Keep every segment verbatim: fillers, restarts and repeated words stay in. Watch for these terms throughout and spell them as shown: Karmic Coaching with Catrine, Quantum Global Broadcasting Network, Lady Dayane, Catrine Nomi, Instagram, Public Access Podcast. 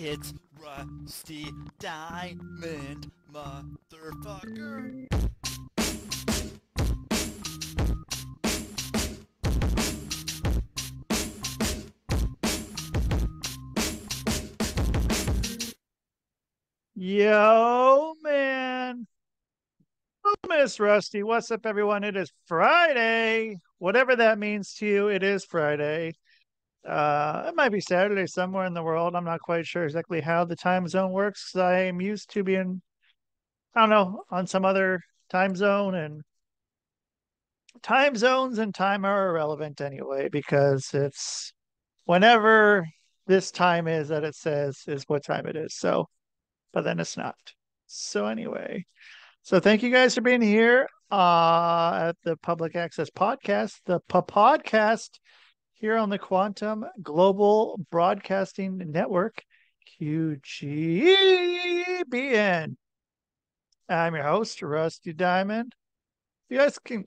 It's Rusty Diamond, motherfucker. Yo, man. Oh, Miss Rusty. What's up, everyone? It is Friday. Whatever that means to you, it is Friday. Uh, it might be Saturday somewhere in the world. I'm not quite sure exactly how the time zone works. I am used to being, I don't know, on some other time zone, and time zones and time are irrelevant anyway, because it's whenever this time is that it says is what time it is. So, but then it's not. So anyway, so thank you guys for being here uh, at the Public Access Podcast, the P podcast. Here on the Quantum Global Broadcasting Network, Q G B N. I'm your host, Rusty Diamond. You guys can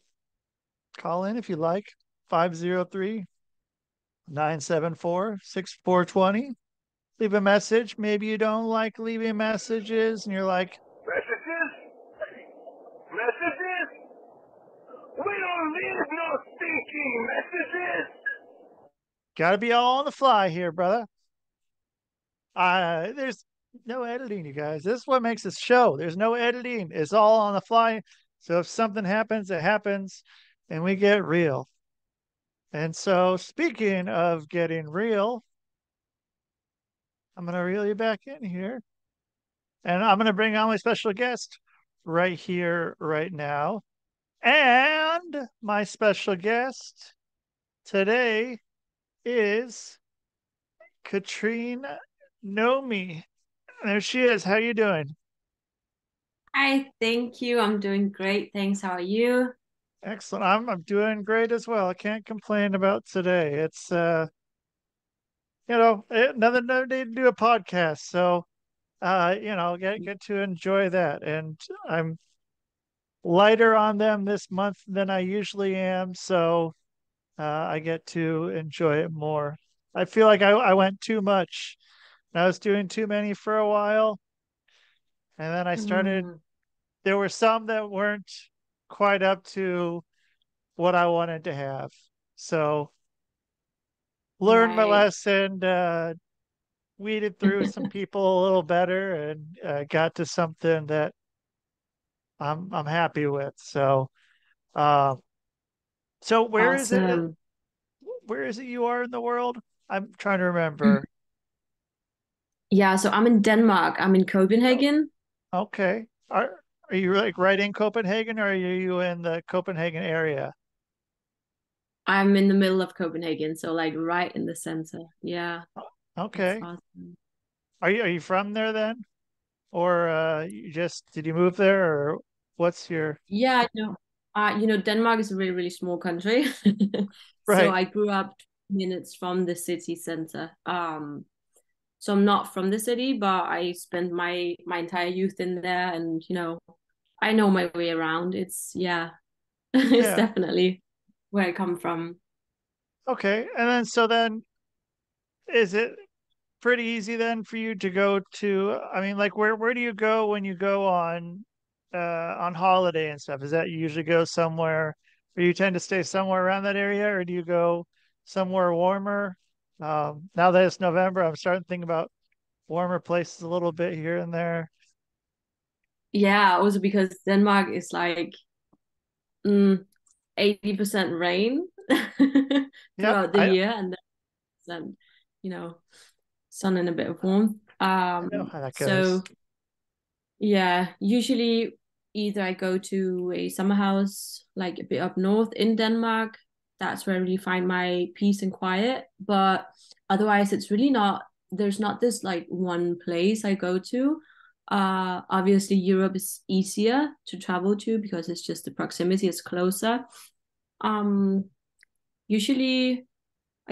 call in if you like, five oh three, nine seven four, six four two oh. Leave a message. Maybe you don't like leaving messages, and you're like, messages? Messages? We don't leave no stinking messages! Got to be all on the fly here, brother. Uh, there's no editing, you guys. This is what makes this show. There's no editing. It's all on the fly. So if something happens, it happens, and we get real. And so speaking of getting real, I'm going to reel you back in here. And I'm going to bring on my special guest right here, right now. And my special guest today is Catrine Nomi. There she is. How you doing? Hi, thank you. I'm doing great. Thanks. How are you? Excellent. I'm I'm doing great as well. I can't complain about today. It's uh you know, another another day to do a podcast. So uh, you know, get get to enjoy that. And I'm lighter on them this month than I usually am, so Uh, I get to enjoy it more. I feel like I, I went too much. I was doing too many for a while. And then I started, mm-hmm. there were some that weren't quite up to what I wanted to have. So learned right. my lesson, uh, weeded through some people a little better, and uh, got to something that I'm, I'm happy with. So, uh, So where awesome. is it? Where is it you are in the world? I'm trying to remember. Yeah, so I'm in Denmark. I'm in Copenhagen. Okay. Are are you like right in Copenhagen, or are you in the Copenhagen area? I'm in the middle of Copenhagen, so like right in the center. Yeah. Okay. Awesome. Are you are you from there then, or uh, you just did you move there, or what's your? Yeah. No. Uh, you know, Denmark is a really, really small country. Right. So I grew up minutes from the city center. Um, so I'm not from the city, but I spent my, my entire youth in there. And, you know, I know my way around. It's, yeah, yeah. It's definitely where I come from. Okay. And then, so then, is it pretty easy then for you to go to, I mean, like, where, where do you go when you go on uh on holiday and stuff? Is that you usually go somewhere, or you tend to stay somewhere around that area, or do you go somewhere warmer? Um now that it's November, I'm starting to think about warmer places a little bit here and there. Yeah, also because Denmark is like mm, eighty percent rain throughout yep, the I, year, and then, you know, sun and a bit of warmth. Um so yeah, usually either I go to a summer house, like a bit up north in Denmark. That's where I really find my peace and quiet. But otherwise, it's really not, there's not this like one place I go to. Uh, obviously, Europe is easier to travel to because it's just the proximity is closer. Um, usually,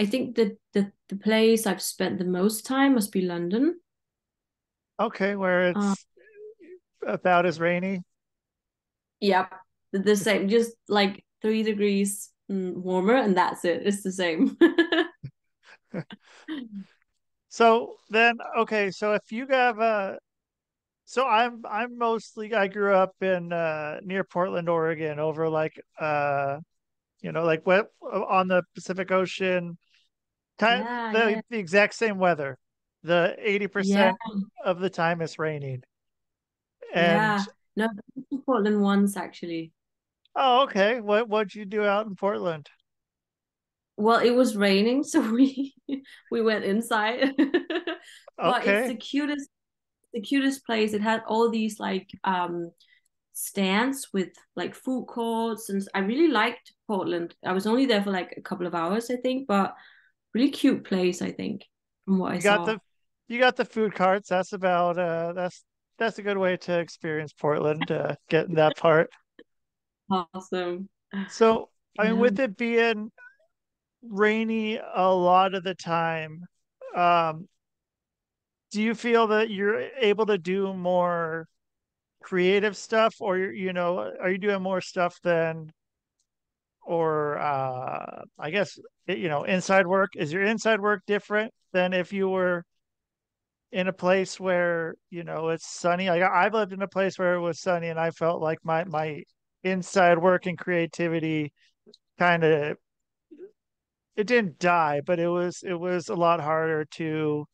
I think that the, the place I've spent the most time must be London. Okay, where it's... Um, about as rainy. Yep, the same, just like three degrees warmer, and that's it. It's the same. So then, okay, so if you have a, so I'm, I'm mostly, I grew up in, uh, near Portland, Oregon, over like, uh, you know, like what on the Pacific Ocean, kind yeah, the, yeah. the exact same weather. The eighty percent yeah. of the time it's raining. And yeah. No, Portland once actually. Oh, okay. What what'd you do out in Portland? Well, it was raining, so we we went inside. But okay. It's the cutest, the cutest place. It had all these like um stands with like food courts, and I really liked Portland. I was only there for like a couple of hours, I think, but really cute place, I think, from what I saw. You got the you got the food carts. That's about uh that's that's a good way to experience Portland. Uh, getting that part. Awesome. So I mean, yeah. with it being rainy a lot of the time, um, do you feel that you're able to do more creative stuff, or you know, are you doing more stuff than, or uh, I guess you know, inside work? Is your inside work different than if you were in a place where you know it's sunny? Like I've lived in a place where it was sunny, and I felt like my my inside work and creativity kind of, it didn't die, but it was it was a lot harder to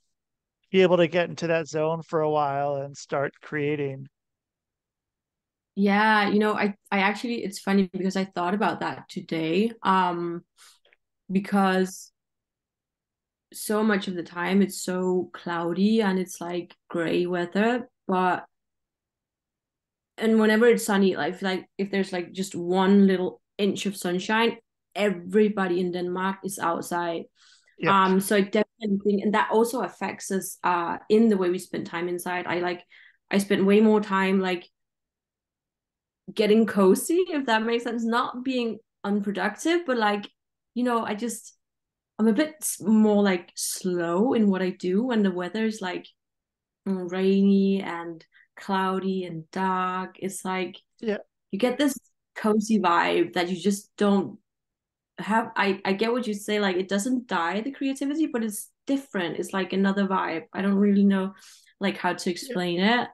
be able to get into that zone for a while and start creating. Yeah, you know, I, I actually, it's funny because I thought about that today, um, because so much of the time it's so cloudy and it's like gray weather, but and whenever it's sunny, like, like if there's like just one little inch of sunshine, everybody in Denmark is outside. Yep. Um, so I definitely think, and that also affects us uh, in the way we spend time inside. I like, I spent way more time like getting cozy, if that makes sense, not being unproductive, but like, you know, I just, I'm a bit more like slow in what I do when the weather is like rainy and cloudy and dark. It's like yeah. you get this cozy vibe that you just don't have. I, I get what you say, like it doesn't die, the creativity, but it's different. It's like another vibe. I don't really know like how to explain yeah. it.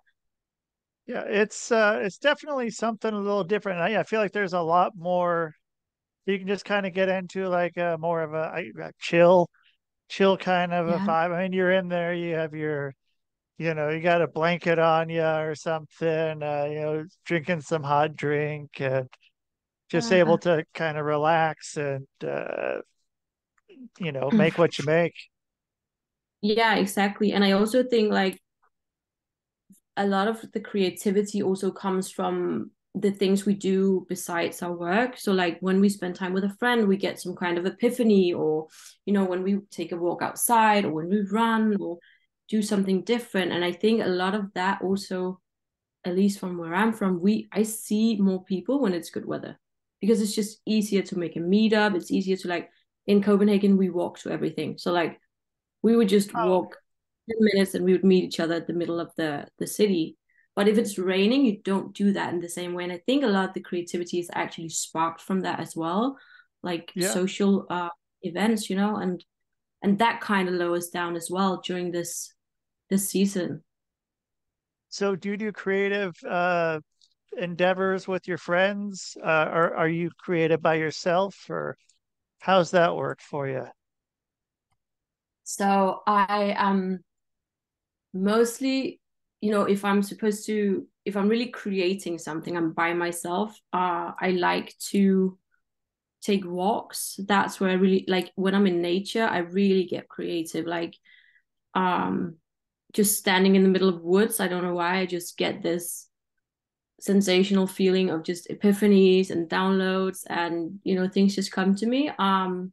Yeah, it's uh it's definitely something a little different. I, I feel like there's a lot more you can just kind of get into, like a more of a, a chill chill kind of yeah. a vibe. I mean, you're in there, you have your you know, you got a blanket on you or something, uh, you know, drinking some hot drink and just uh, able to kind of relax and, uh, you know, make what you make. Yeah, exactly. And I also think like a lot of the creativity also comes from the things we do besides our work. So like when we spend time with a friend, we get some kind of epiphany, or, you know, when we take a walk outside, or when we run, or do something different. And I think a lot of that also, at least from where I'm from, we I see more people when it's good weather, because it's just easier to make a meetup. It's easier to like, in Copenhagen we walk to everything, so like we would just oh. walk ten minutes and we would meet each other at the middle of the the city. But if it's raining, you don't do that in the same way. And I think a lot of the creativity is actually sparked from that as well, like yeah. social uh, events, you know, and and that kind of lowers down as well during this this season. So do you do creative uh, endeavors with your friends, uh, or are you creative by yourself, or how's that work for you? So I um, mostly, you know, if I'm supposed to, if I'm really creating something, I'm by myself. Uh, I like to take walks. That's where I really, like when I'm in nature, I really get creative. Like, um. just standing in the middle of woods, I don't know why, I just get this sensational feeling of just epiphanies and downloads, and you know, things just come to me. Um,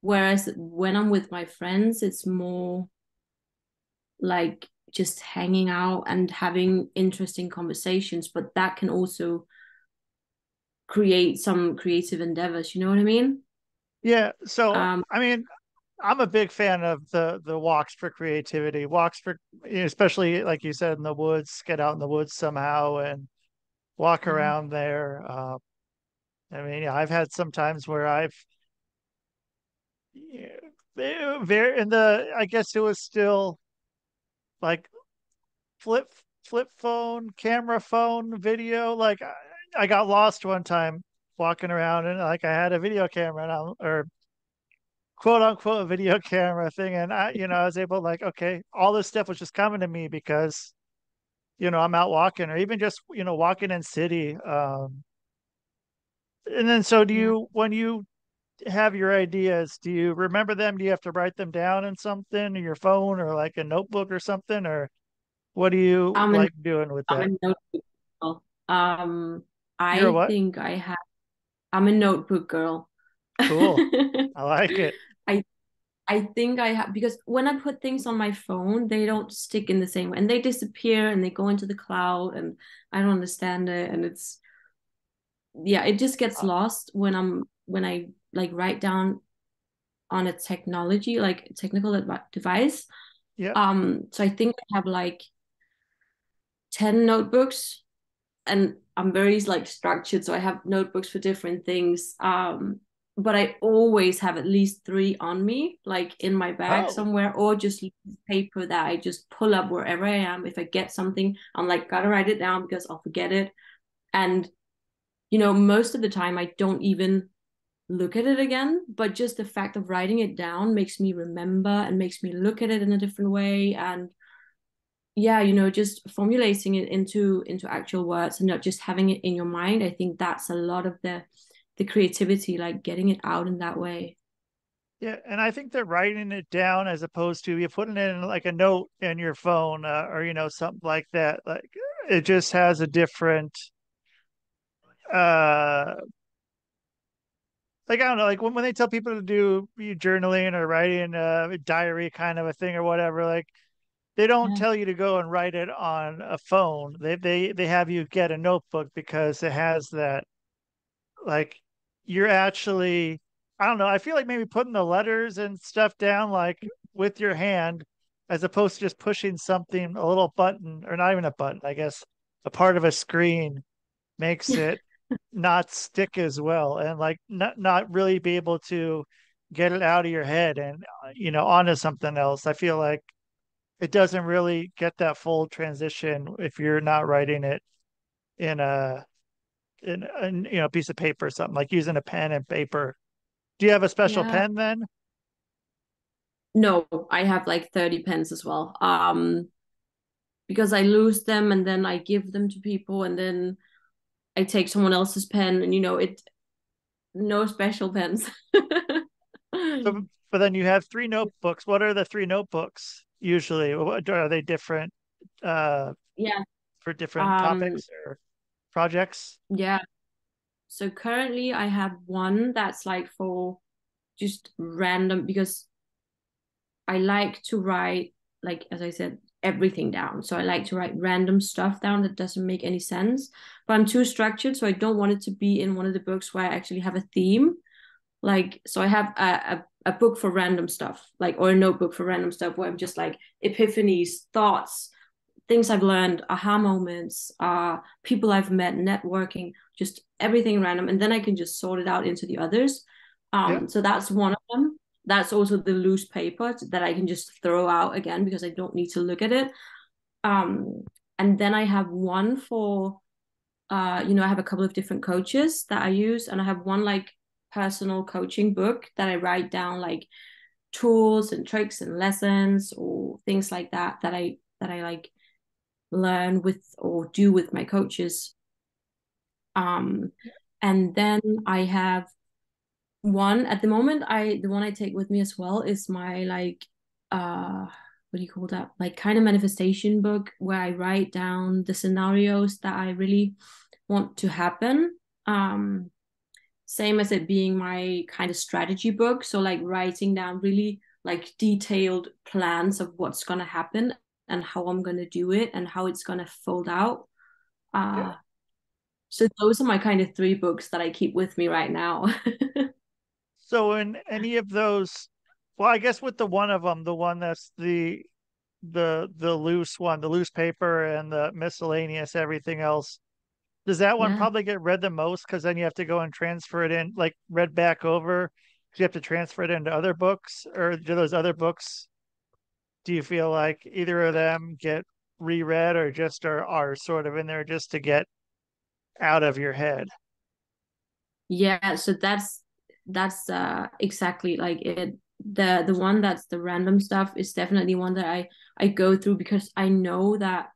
whereas when I'm with my friends, it's more like just hanging out and having interesting conversations, but that can also create some creative endeavors, you know what I mean? Yeah, so um, I mean, I'm a big fan of the the walks for creativity, walks for, especially like you said, in the woods, get out in the woods somehow and walk mm-hmm. around there. Um, I mean, yeah, I've had some times where I've, you know, very, and the, I guess it was still like flip, flip phone, camera phone, video. Like I, I got lost one time walking around, and like I had a video camera and I'm, or quote unquote a video camera thing. And I, you know, I was able to, like, okay, all this stuff was just coming to me because, you know, I'm out walking, or even just, you know, walking in city. Um, and then, so do you, when you have your ideas, do you remember them? Do you have to write them down in something, or your phone, or like a notebook or something, or what do you I'm like a, doing with I'm that? A notebook girl. Um, I think I have, I'm a notebook girl. Cool. I like it. I, I think I have, because when I put things on my phone, they don't stick in the same way, and they disappear and they go into the cloud, and I don't understand it. And it's, yeah, it just gets lost when I'm, when I like write down on a technology, like technical adv- device. Yeah. Um, so I think I have like ten notebooks, and I'm very like structured. So I have notebooks for different things. Um, but I always have at least three on me, like in my bag oh. somewhere, or just paper that I just pull up wherever I am. If I get something, I'm like, gotta write it down because I'll forget it. And, you know, most of the time I don't even look at it again, but just the fact of writing it down makes me remember and makes me look at it in a different way. And yeah, you know, just formulating it into, into actual words and not just having it in your mind. I think that's a lot of the, the creativity, like getting it out in that way. Yeah. And I think that writing it down, as opposed to you putting it in like a note in your phone uh, or, you know, something like that, like it just has a different, uh, like, I don't know, like when, when they tell people to do journaling or writing a diary kind of a thing or whatever, like they don't yeah. tell you to go and write it on a phone. They, they, they have you get a notebook because it has that, like you're actually, I don't know, I feel like maybe putting the letters and stuff down, like with your hand, as opposed to just pushing something, a little button, or not even a button, I guess, a part of a screen makes it not stick as well, and like not, not really be able to get it out of your head and, you know, onto something else. I feel like it doesn't really get that full transition if you're not writing it in a, in, in you know, piece of paper or something, like using a pen and paper. Do you have a special yeah. pen then? No, I have like thirty pens as well, um, because I lose them and then I give them to people and then I take someone else's pen, and, you know, it, no special pens. So, but then you have three notebooks. What are the three notebooks usually? Are they different? Uh, yeah. For different um, topics or projects? Yeah. So currently I have one that's like for just random, because I like to write, like, as I said, everything down. So I like to write random stuff down that doesn't make any sense, but I'm too structured, so I don't want it to be in one of the books where I actually have a theme. Like, so I have a, a, a book for random stuff, like, or a notebook for random stuff where I'm just like epiphanies, thoughts, things I've learned, aha moments, uh, people I've met, networking, just everything random. And then I can just sort it out into the others. Um, yeah. So that's one of them. That's also the loose paper that I can just throw out again because I don't need to look at it. Um, and then I have one for, uh, you know, I have a couple of different coaches that I use, and I have one like personal coaching book that I write down like tools and tricks and lessons or things like that, that I, that I like learn with or do with my coaches. Um, and then I have one at the moment, I the one I take with me as well is my like uh what do you call that, like kind of manifestation book where I write down the scenarios that I really want to happen, um same as it being my kind of strategy book. So like writing down really like detailed plans of what's gonna happen and how I'm gonna do it and how it's gonna fold out. uh yeah. So those are my kind of three books that I keep with me right now. So in any of those, well, I guess with the one of them, the one that's the the the loose one, the loose paper and the miscellaneous everything else, does that one yeah. probably get read the most? Because then you have to go and transfer it in, like read back over. Do you have to transfer it into other books, or do those other books, do you feel like either of them get reread or just are, are sort of in there just to get out of your head? Yeah, so that's that's uh, exactly like it. The the one that's the random stuff is definitely one that I, I go through, because I know that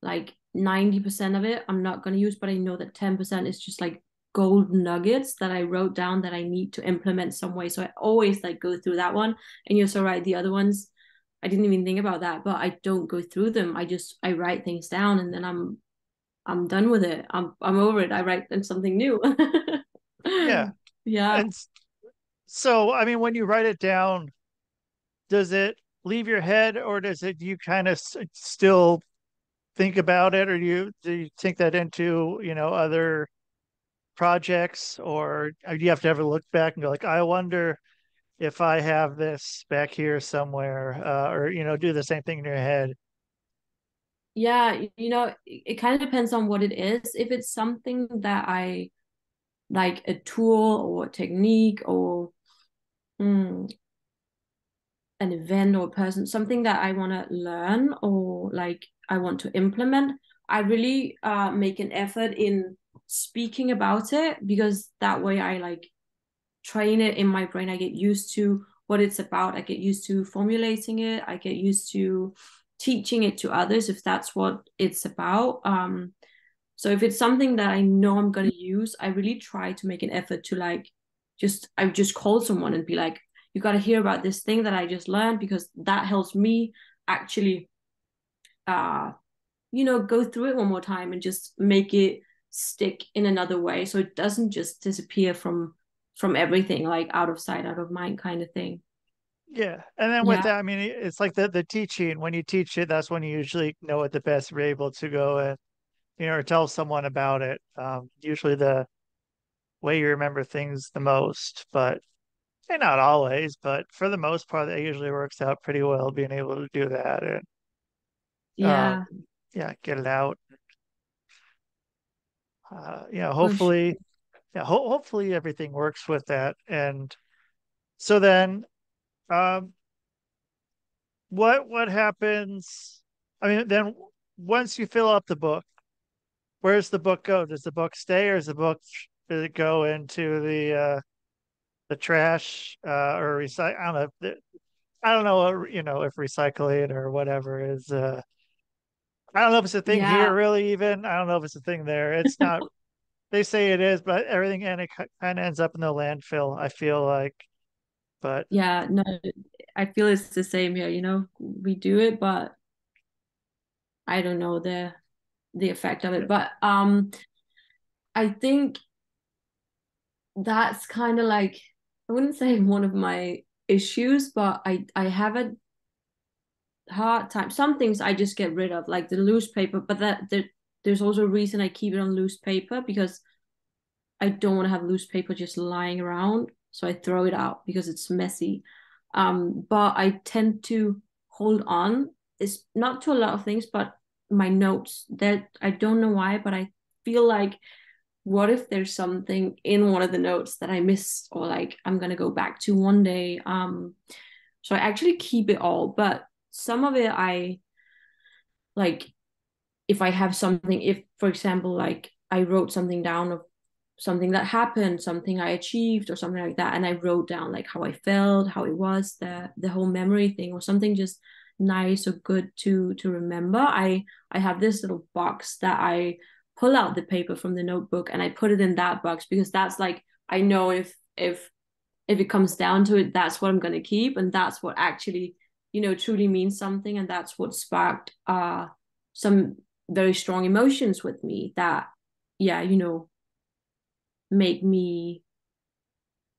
like ninety percent of it I'm not going to use, but I know that ten percent is just like gold nuggets that I wrote down that I need to implement some way. So I always like go through that one. And you're so right, the other ones, I didn't even think about that, but I don't go through them. I just, I write things down and then I'm, I'm done with it. I'm, I'm over it. I write them something new. Yeah. Yeah. And so, I mean, when you write it down, does it leave your head, or does it, you kind of s- still think about it, or do you, do you take that into, you know, other projects, or do you have to ever look back and go like, I wonder if I have this back here somewhere, uh, or, you know, do the same thing in your head? Yeah, you know, it kind of depends on what it is. If it's something that I like, a tool or a technique or mm, an event or a person, something that I want to learn or like I want to implement, I really uh, make an effort in speaking about it, because that way I like train it in my brain. I get used to what it's about. I get used to formulating it. I get used to teaching it to others if that's what it's about. Um, so if it's something that I know I'm going to use, I really try to make an effort to like, just, I just call someone and be like, you got to hear about this thing that I just learned, because that helps me actually, uh, you know, go through it one more time and just make it stick in another way. So it doesn't just disappear from, from everything, like out of sight, out of mind kind of thing. Yeah. And then with yeah. that, I mean, it's like the, the teaching, when you teach it, that's when you usually know it the best. You're able to go and, you know, or tell someone about it. Um, usually the way you remember things the most, but and not always, but for the most part, that usually works out pretty well, being able to do that. And, yeah. Um, yeah. Get it out. Uh, you know, hopefully, yeah, ho- hopefully everything works with that. And so then, Um, what, what happens, I mean, then once you fill up the book, where's the book go? Does the book stay, or is the book, does it go into the, uh, the trash, uh, or recycle? I don't know. If, I don't know, you know, if recycling or whatever is, uh, I don't know if it's a thing yeah. here really even. I don't know if it's a thing there. It's not, they say it is, but everything and it kind of ends up in the landfill, I feel like. But yeah, no, I feel it's the same here. You know, we do it, but I don't know the the effect of it. Yeah. But um, I think that's kind of like, I wouldn't say one of my issues, but I I have a hard time. Some things I just get rid of, like the loose paper. But that there, there's also a reason I keep it on loose paper, because I don't want to have loose paper just lying around. So I throw it out because it's messy. Um, but I tend to hold on. It's not to a lot of things, but my notes, that I don't know why, but I feel like, what if there's something in one of the notes that I missed, or like I'm going to go back to one day. Um, so I actually keep it all, but some of it I like, if I have something, if for example, like I wrote something down of something that happened, something I achieved or something like that. And I wrote down like how I felt, how it was, the the whole memory thing, or something just nice or good to to remember. I, I have this little box that I pull out the paper from the notebook and I put it in that box, because that's like, I know if if if it comes down to it, that's what I'm going to keep. And that's what actually, you know, truly means something. And that's what sparked uh, some very strong emotions with me that, yeah, you know, make me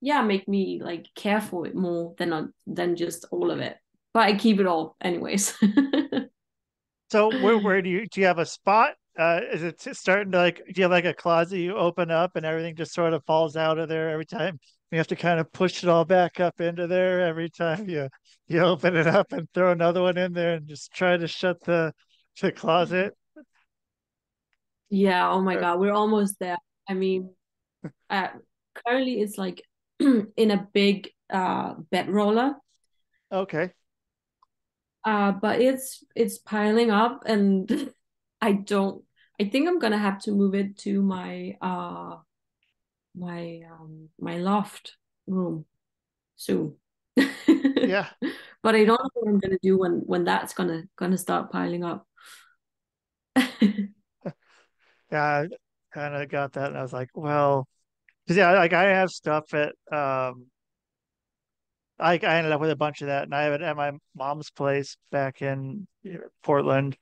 yeah make me like care for it more than than just all of it, but I keep it all anyways. So where where do you do you have a spot, uh is it starting to like, do you have like a closet you open up and everything just sort of falls out of there every time? You have to kind of push it all back up into there every time you you open it up and throw another one in there and just try to shut the the closet? Yeah, oh my or, god, we're almost there. I mean, Uh, currently it's like in a big uh, bed roller. Okay. Uh, but it's it's piling up, and I don't. I think I'm gonna have to move it to my uh my um my loft room soon. Yeah. But I don't know what I'm gonna do when when that's gonna gonna start piling up. Yeah, I kind of got that, and I was like, well, because yeah, like I have stuff that um, I I ended up with a bunch of that, and I have it at my mom's place back in Portland,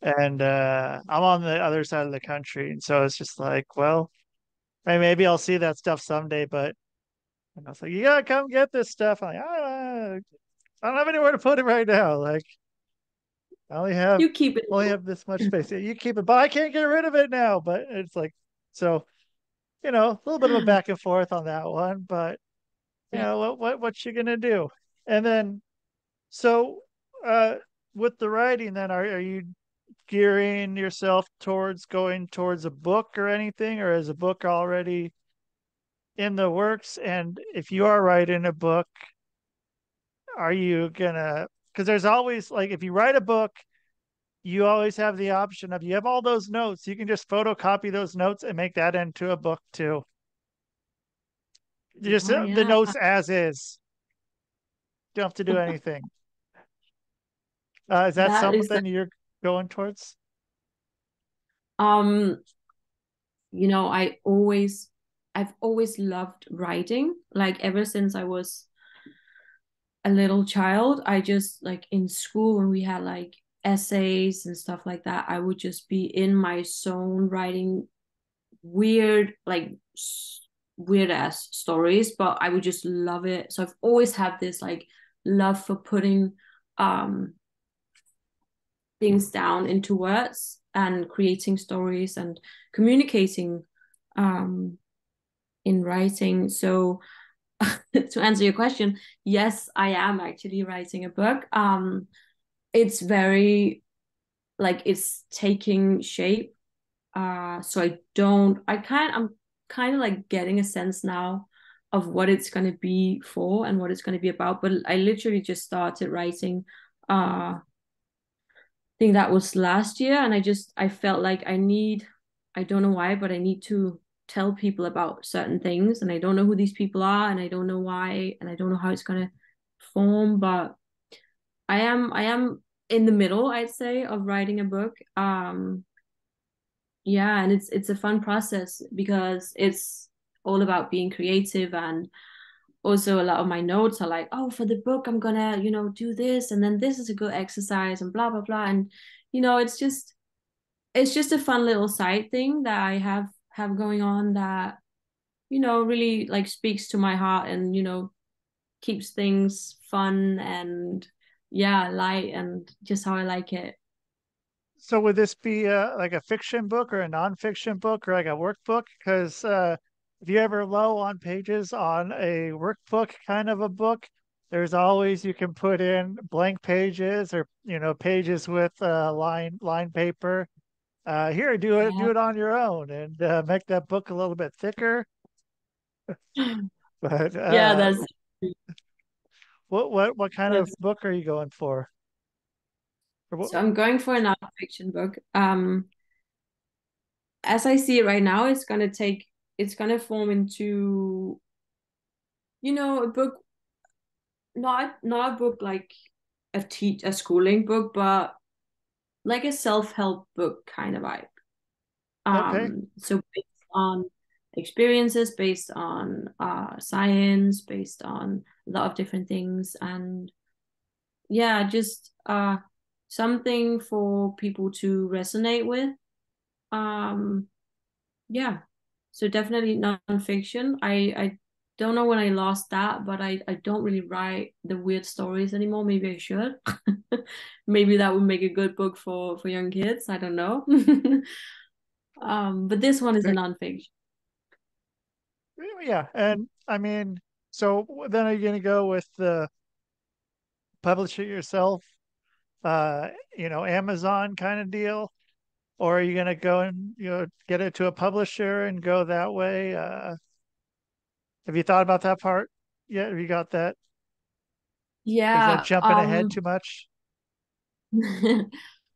and uh, I'm on the other side of the country, and so it's just like, well, I mean, maybe I'll see that stuff someday, but and I was like, you gotta come get this stuff. I'm like, ah, I don't have anywhere to put it right now, like. I only have you keep it. Only have this much space. You keep it, but I can't get rid of it now. But it's like, so, you know, a little bit of a back and forth on that one. But you yeah. know, what what what you gonna do? And then, so uh, with the writing, then are are you gearing yourself towards going towards a book or anything, or is a book already in the works? And if you are writing a book, are you gonna? Because there's always, like, if you write a book, you always have the option of, you have all those notes. You can just photocopy those notes and make that into a book, too. Just oh, yeah. the notes as is. Don't have to do anything. uh, is that, that something is the... you're going towards? Um, you know, I always, I've always loved writing. Like, ever since I was a little child, I just, like, in school when we had like essays and stuff like that, I would just be in my zone writing weird, like weird ass stories, but I would just love it. So I've always had this like love for putting um things down into words and creating stories and communicating um in writing. So to answer your question, yes, I am actually writing a book. Um, it's very, like, it's taking shape. Uh, so I don't, I kind, I'm kind of like getting a sense now of what it's going to be for and what it's going to be about. But I literally just started writing, uh, I think that was last year. And I just, I felt like I need, I don't know why, but I need to tell people about certain things, and I don't know who these people are, and I don't know why, and I don't know how it's gonna form, but I am I am in the middle, I'd say, of writing a book. Um yeah, and it's it's a fun process because it's all about being creative, and also a lot of my notes are like, oh, for the book I'm gonna, you know, do this, and then this is a good exercise, and blah blah blah. And you know, it's just it's just a fun little side thing that I have have going on that, you know, really like speaks to my heart, and you know, keeps things fun and yeah light and just how I like it. So would this be a, like a fiction book or a non-fiction book or like a workbook? Because uh if you're ever low on pages on a workbook kind of a book, there's always, you can put in blank pages, or you know, pages with uh line line paper. Uh, here, do it, yeah. do it on your own, and uh, make that book a little bit thicker. But uh, yeah, that's what what what kind that's... of book are you going for? What... So I'm going for a nonfiction book. Um, as I see it right now, it's gonna take, it's gonna form into, you know, a book, not not a book like a teach a schooling book, but like a self-help book kind of vibe. Um, okay. So based on experiences, based on uh, science, based on a lot of different things. And yeah, just uh, something for people to resonate with. Um, yeah, so definitely nonfiction. I, I don't know when I lost that, but I, I don't really write the weird stories anymore. Maybe I should. Maybe that would make a good book for, for young kids. I don't know. um, but this one is a nonfiction. Yeah. And I mean, so then are you going to go with the publish it yourself, uh, you know, Amazon kind of deal? Or are you going to go and, you know, get it to a publisher and go that way? Uh, Have you thought about that part yet? Have you got that? Yeah. Is that jumping um, ahead too much?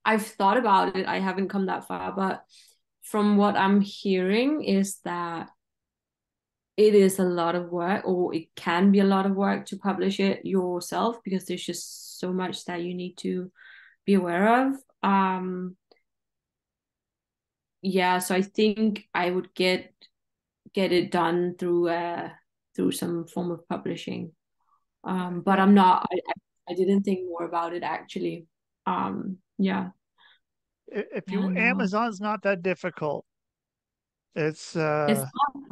I've thought about it. I haven't come that far, but from what I'm hearing is that it is a lot of work, or it can be a lot of work to publish it yourself, because there's just so much that you need to be aware of. Um, yeah, so I think I would get get it done through uh, through some form of publishing. Um, but I'm not, I, I didn't think more about it actually. Um, yeah. If you, Amazon's not that difficult. It's, uh, it's not.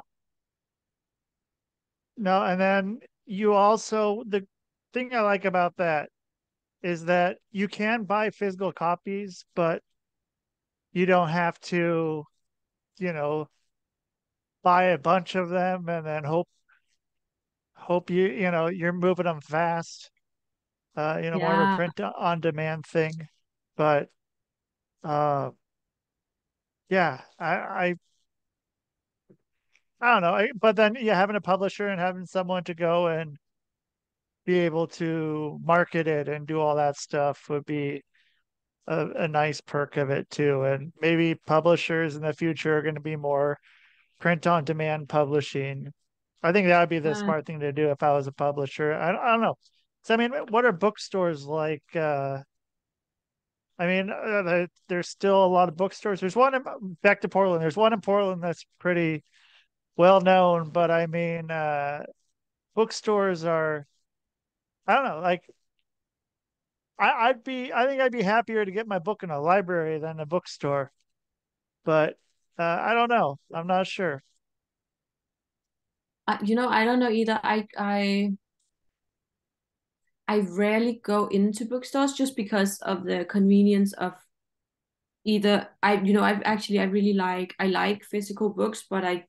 No, and then you also, the thing I like about that is that you can buy physical copies, but you don't have to, you know, buy a bunch of them and then hope hope you you know you're moving them fast, uh you know yeah. more of a print on demand thing. But uh yeah I I I don't know I, but then yeah having a publisher and having someone to go and be able to market it and do all that stuff would be a, a nice perk of it too. And maybe publishers in the future are going to be more print on demand publishing. I think that would be the uh, smart thing to do if I was a publisher. I, I don't know. So, I mean, what are bookstores like? Uh, I mean, uh, there's still a lot of bookstores. There's one in, back to Portland. There's one in Portland that's pretty well known, but I mean, uh, bookstores are, I don't know, like I, I'd be, I think I'd be happier to get my book in a library than a bookstore, but uh, I don't know. I'm not sure. Uh, you know, I don't know either. I I I rarely go into bookstores just because of the convenience of either. I you know, I've actually I really like I like physical books, but I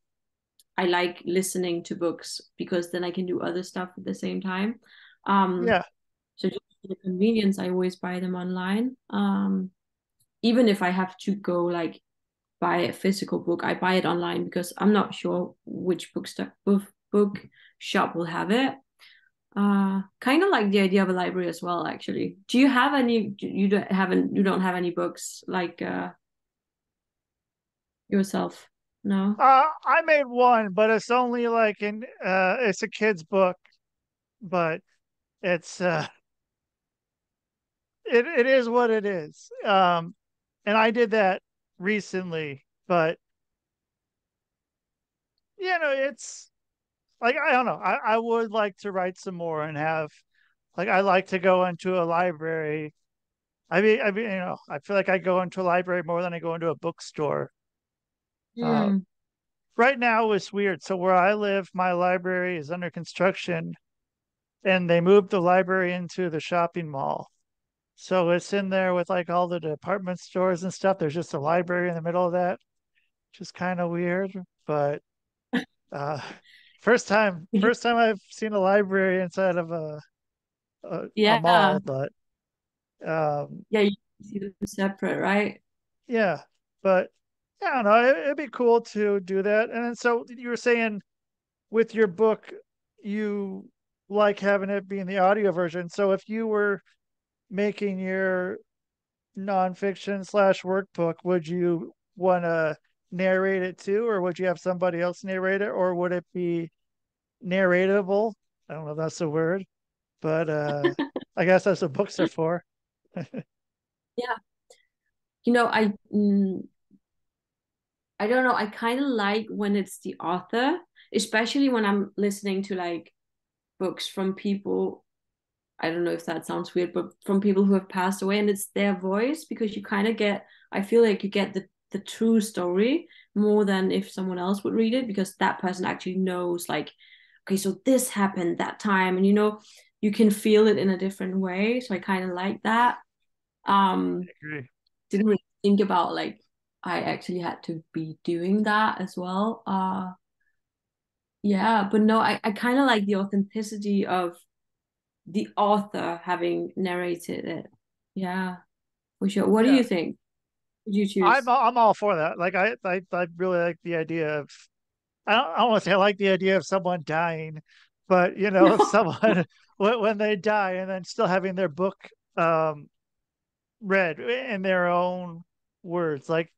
I like listening to books because then I can do other stuff at the same time. Um, yeah. So just for the convenience, I always buy them online. Um, even if I have to go like buy a physical book, I buy it online because I'm not sure which bookstore book, book shop will have it. Uh, kind of like the idea of a library as well, actually. Do you have any? You don't haven't. You don't have any books like uh, yourself? No. Uh, I made one, but it's only like in. Uh, it's a kid's book, but it's. Uh, it it is what it is. Um, and I did that recently, but you know, it's like, I don't know, I, I would like to write some more and have, like, I like to go into a library. I mean, I mean, you know, I feel like I go into a library more than I go into a bookstore. Yeah. Um, right now it's weird. So where I live, my library is under construction and they moved the library into the shopping mall. So it's in there with like all the department stores and stuff. There's just a library in the middle of that, which is kind of weird. But uh, first time, first time I've seen a library inside of a, a, yeah. a mall. But um, yeah, you can see them separate, right? Yeah, but yeah, I don't know. It, it'd be cool to do that. And then, so you were saying with your book, you like having it be in the audio version. So if you were making your nonfiction slash workbook, would you want to narrate it too, or would you have somebody else narrate it, or would it be narratable? I don't know if that's a word, but uh, I guess that's what books are for. yeah, you know, I mm, I don't know. I kind of like when it's the author, especially when I'm listening to like books from people. I don't know if that sounds weird, but from people who have passed away, and it's their voice, because you kind of get, I feel like you get the, the true story more than if someone else would read it, because that person actually knows like, okay, so this happened that time. And, you know, you can feel it in a different way. So I kind of like that. Um, I agree. Didn't really think about like, I actually had to be doing that as well. Uh, yeah, but no, I, I kind of like the authenticity of the author having narrated it. Yeah, for sure. What yeah. do you think? Would you choose? I'm I'm all for that. Like I I I really like the idea of I don't want to say I like the idea of someone dying, but, you know, no. someone when they die and then still having their book um, read in their own words, like,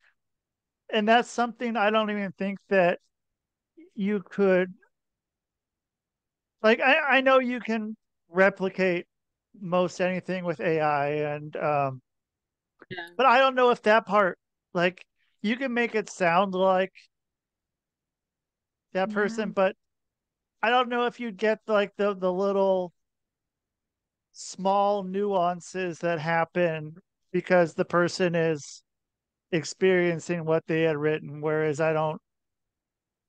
and that's something I don't even think that you could, like, I, I know you can replicate most anything with A I and, um, yeah. but I don't know if that part, like, you can make it sound like that person, yeah. but I don't know if you'd get like the, the little small nuances that happen because the person is experiencing what they had written. Whereas I don't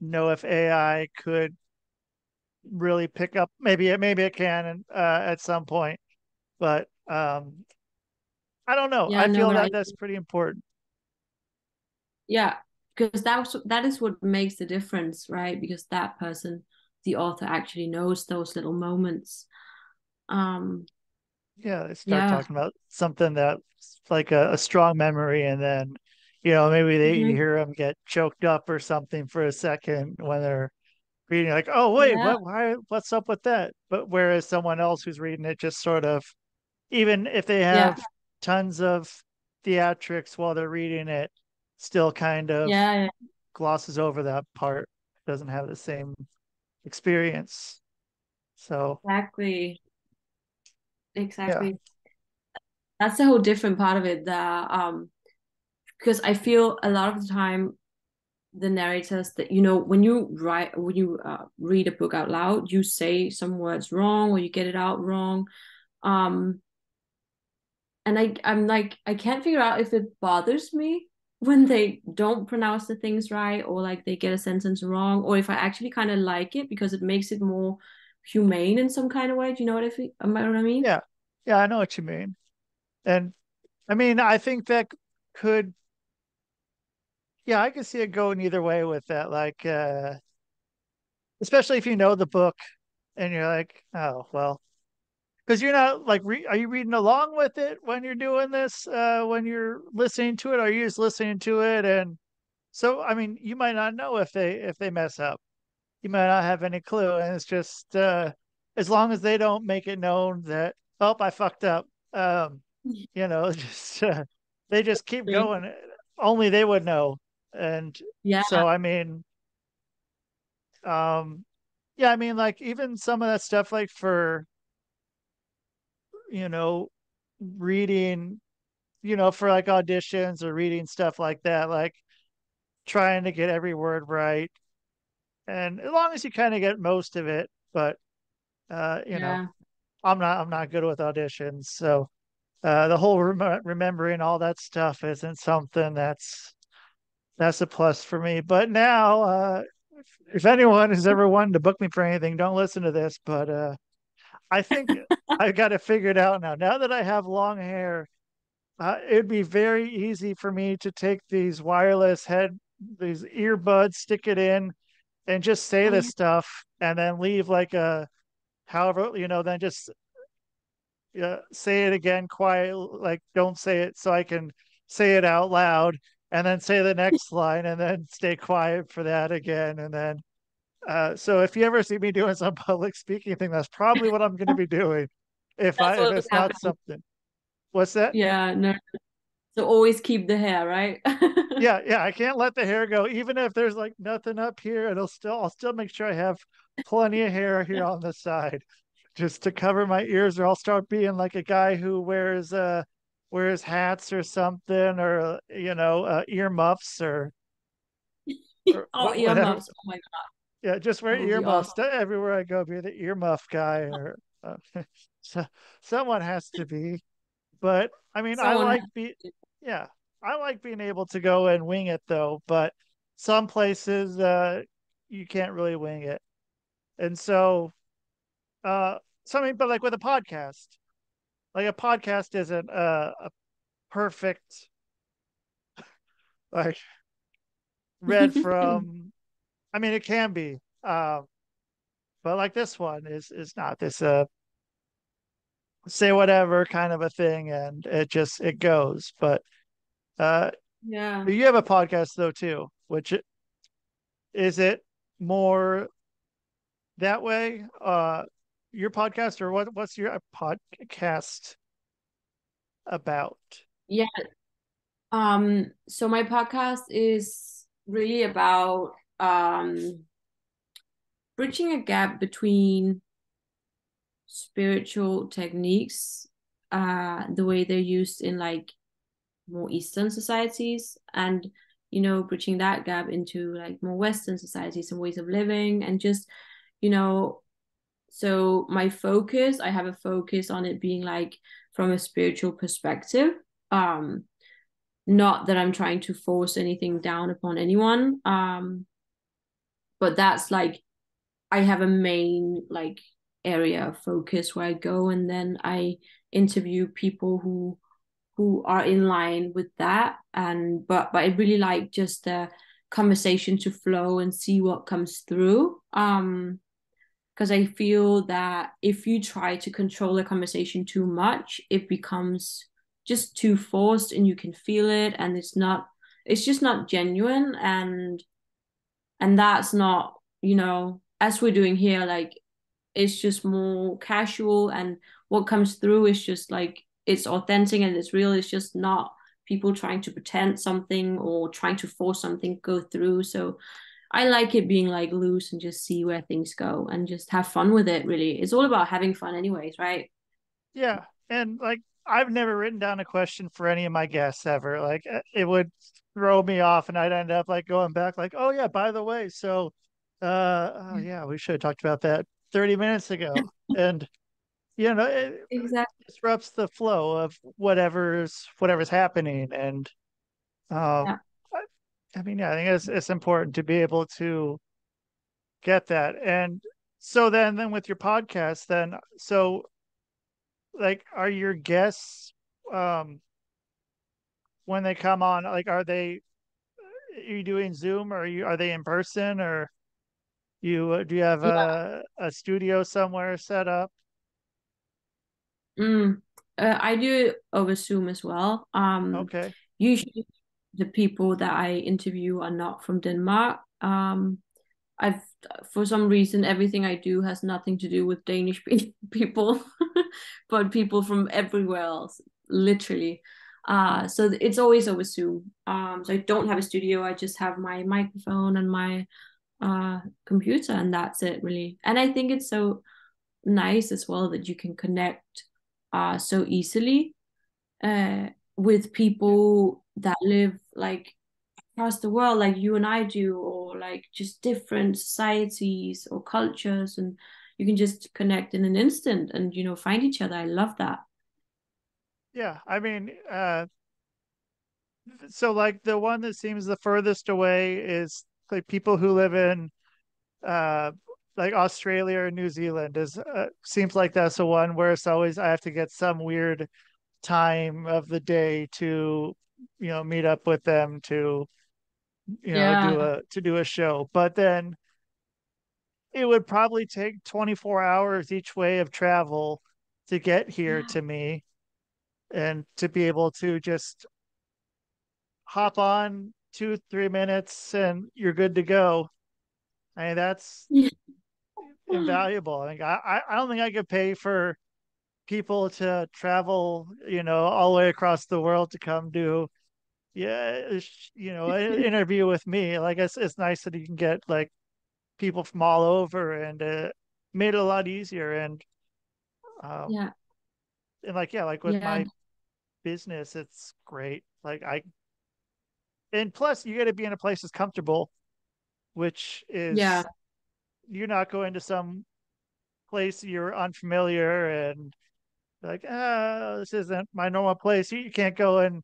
know if A I could really pick up, maybe it, maybe it can uh, at some point, but um, I don't know. Yeah, I no, feel that I... that's pretty important. Yeah. Because that's, that is what makes the difference, right? Because that person, the author, actually knows those little moments. Um, yeah, they start yeah. talking about something that's like a, a strong memory, and then, you know, maybe they mm-hmm. you hear them get choked up or something for a second when they're reading, like, oh, wait, yeah. what, why, what's up with that? But whereas someone else who's reading it just sort of, even if they have yeah. tons of theatrics while they're reading it, still kind of yeah, yeah. glosses over that part, doesn't have the same experience. So exactly exactly yeah. that's a whole different part of it, that um because I feel a lot of the time the narrators, that, you know, when you write, when you uh, read a book out loud, you say some words wrong or you get it out wrong, um and I I'm like, I can't figure out if it bothers me when they don't pronounce the things right, or like they get a sentence wrong, or if I actually kind of like it because it makes it more humane in some kind of way. Do you know what I, feel, what I mean? Yeah. Yeah, I know what you mean. And I mean, I think that could, yeah, I could see it going either way with that. Like, uh, especially if you know the book and you're like, oh, well, because you're not like, re- are you reading along with it when you're doing this? Uh, when you're listening to it, are you just listening to it? And so, I mean, you might not know if they if they mess up. You might not have any clue. And it's just uh, as long as they don't make it known that, oh, I fucked up. Um, you know, just uh, they just keep going. Only they would know. And yeah. so, I mean, um, yeah, I mean, like even some of that stuff, like for. you know, reading, you know, for like auditions or reading stuff like that, like trying to get every word right. And as long as you kind of get most of it, but, uh, you yeah. know, I'm not, I'm not good with auditions. So uh, the whole rem- remembering all that stuff isn't something that's, that's a plus for me. But now, uh, if, if anyone has ever wanted to book me for anything, don't listen to this, but, uh, I think I've got it figured out now. Now that I have long hair, uh, it'd be very easy for me to take these wireless head, these earbuds, stick it in, and just say this stuff, and then leave like a, however, you know, then just uh, say it again quiet, like don't say it, so I can say it out loud, and then say the next line, and then stay quiet for that again, and then. Uh, so if you ever see me doing some public speaking thing, that's probably what I'm going to be doing. If that's I if it's happen. not something, what's that? Yeah, no. So always keep the hair, right? yeah, yeah. I can't let the hair go, even if there's like nothing up here. It'll still, I'll still make sure I have plenty of hair here on the side, just to cover my ears, or I'll start being like a guy who wears uh wears hats or something, or you know, uh, earmuffs or. or oh, whatever. Earmuffs! Oh my God. Yeah, just wear oh, earmuffs yeah. everywhere I go. Be the earmuff guy, or uh, so someone has to be. But I mean, someone I like be yeah, I like being able to go and wing it though. But some places uh, you can't really wing it, and so uh, something. But like with a podcast, like a podcast isn't a, a perfect like read from. I mean, it can be, um, but like this one is is not this uh, say whatever kind of a thing, and it just it goes. But uh, yeah, you have a podcast though too, which is it more that way? Uh, your podcast, or what? What's your podcast about? Yeah. Um. So my podcast is really about um bridging a gap between spiritual techniques, uh, the way they're used in like more Eastern societies, and you know, bridging that gap into like more Western societies and ways of living, and just, you know, so my focus, I have a focus on it being like from a spiritual perspective. Um, not that I'm trying to force anything down upon anyone. Um, but that's like, I have a main like area of focus where I go, and then I interview people who who are in line with that. And but but I really like just the conversation to flow and see what comes through, um because I feel that if you try to control the conversation too much, it becomes just too forced, and you can feel it, and it's not it's just not genuine, and and that's not, you know, as we're doing here, like it's just more casual, and what comes through is just like it's authentic and it's real. It's just not people trying to pretend something or trying to force something go through. So I like it being like loose and just see where things go and just have fun with it. Really, it's all about having fun anyways, right? Yeah. And like, I've never written down a question for any of my guests ever. Like it would throw me off and I'd end up like going back like, oh yeah, by the way. So uh, oh yeah, we should have talked about that thirty minutes ago. And you know, it exactly. disrupts the flow of whatever's whatever's happening, and um, yeah. I, I mean, yeah, I think it's it's important to be able to get that. And so then, then with your podcast, then so like, are your guests um, when they come on, like, are they are you doing Zoom, or are you are they in person, or you do you have yeah. a a studio somewhere set up? Mm, uh, I do it over Zoom as well. Um, okay. Usually the people that I interview are not from Denmark. Um, I've, for some reason, everything I do has nothing to do with Danish pe- people, but people from everywhere else, literally. Uh, so it's always over Zoom. Um, so I don't have a studio. I just have my microphone and my uh, computer, and that's it, really. And I think it's so nice as well that you can connect Uh, so easily uh, with people that live like across the world, like you and I do, or like just different societies or cultures, and you can just connect in an instant and, you know, find each other. I love that. Yeah, I mean, uh, so like the one that seems the furthest away is like people who live in uh like Australia or New Zealand is uh, seems like that's the one where it's always, I have to get some weird time of the day to, you know, meet up with them to, you know, yeah. do a, to do a show. But then it would probably take twenty-four hours each way of travel to get here yeah. to me, and to be able to just hop on two, three minutes and you're good to go. I mean, that's, yeah. invaluable. I think I I don't think I could pay for people to travel, you know, all the way across the world to come do, yeah, you know, an interview with me. Like it's it's nice that you can get like people from all over, and uh, made it a lot easier. And um, yeah, and like yeah, like with yeah. my business, it's great. Like I, and plus you got to be in a place that's comfortable, which is yeah. you're not going to some place you're unfamiliar and like, oh, this isn't my normal place. You can't go in.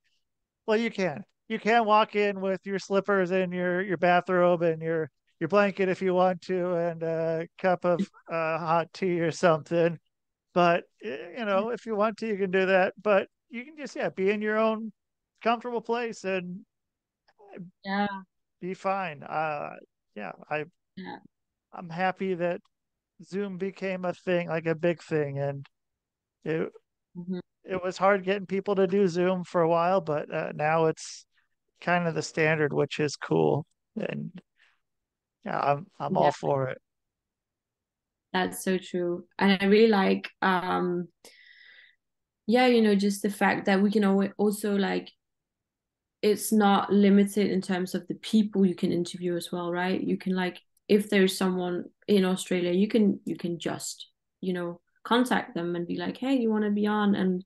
Well, you can. You can walk in with your slippers and your, your bathrobe and your, your blanket if you want to, and a cup of uh, hot tea or something. But, you know, if you want to, you can do that. But you can just, yeah, be in your own comfortable place and yeah, be fine. Uh, yeah, I... Yeah. I'm happy that Zoom became a thing, like a big thing. And it mm-hmm. it was hard getting people to do Zoom for a while, but uh, now it's kind of the standard, which is cool. And yeah, I'm I'm yeah. all for it. That's so true. And I really like, um, yeah, you know, just the fact that we can also, like, it's not limited in terms of the people you can interview as well, right? You can, like, if there's someone in Australia, you can, you can just, you know, contact them and be like, hey, you want to be on? And,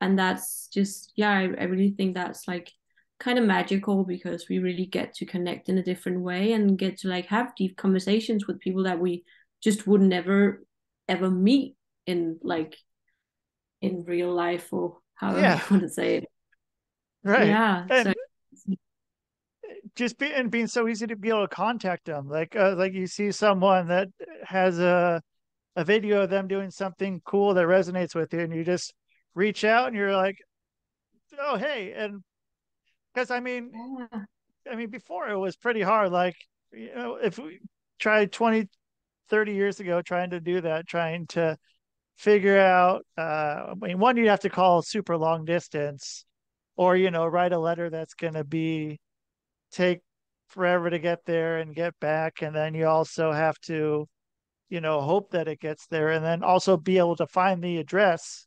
and that's just, yeah, I, I really think that's, like, kind of magical, because we really get to connect in a different way and get to, like, have deep conversations with people that we just would never ever meet in, like, in real life, or however yeah. you want to say it. Right. Yeah. And so. Just be, and being so easy to be able to contact them. Like, uh, like you see someone that has a, a video of them doing something cool that resonates with you, and you just reach out and you're like, oh, hey. And, because I mean, yeah. I mean, before it was pretty hard. Like, you know, if we tried twenty, thirty years ago trying to do that, trying to figure out, uh, I mean, one, you'd have to call super long distance, or, you know, write a letter that's going to be, take forever to get there and get back. And then you also have to, you know, hope that it gets there, and then also be able to find the address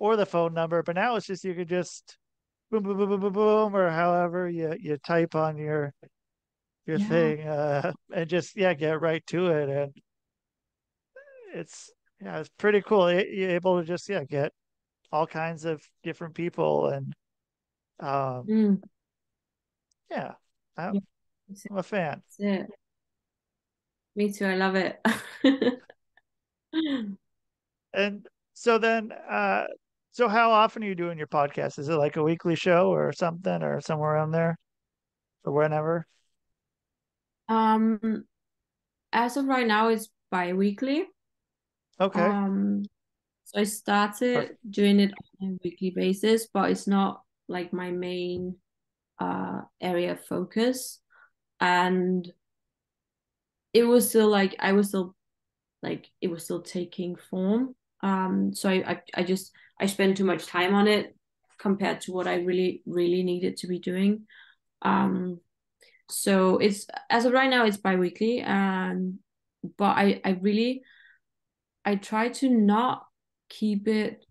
or the phone number. But now it's just, you could just, boom, boom, boom, boom, boom, boom, or however you, you type on your your yeah. thing, uh, and just, yeah, get right to it. And it's, yeah, it's pretty cool. You're able to just, yeah, get all kinds of different people. And um, mm. yeah, I'm, yeah. I'm a fan. That's it. Me too. I love it. And so then, uh, so how often are you doing your podcast? Is it like a weekly show or something, or somewhere around there, or whenever? Um, as of right now, it's bi-weekly. Okay. Um, so I started Perfect. doing it on a weekly basis, but it's not like my main uh area of focus. And it was still like, I was still like, it was still taking form. Um, so I, I, I just, I spend too much time on it compared to what I really, really needed to be doing. Um, so it's, as of right now, it's bi-weekly. Um, but I, I really, I try to not keep it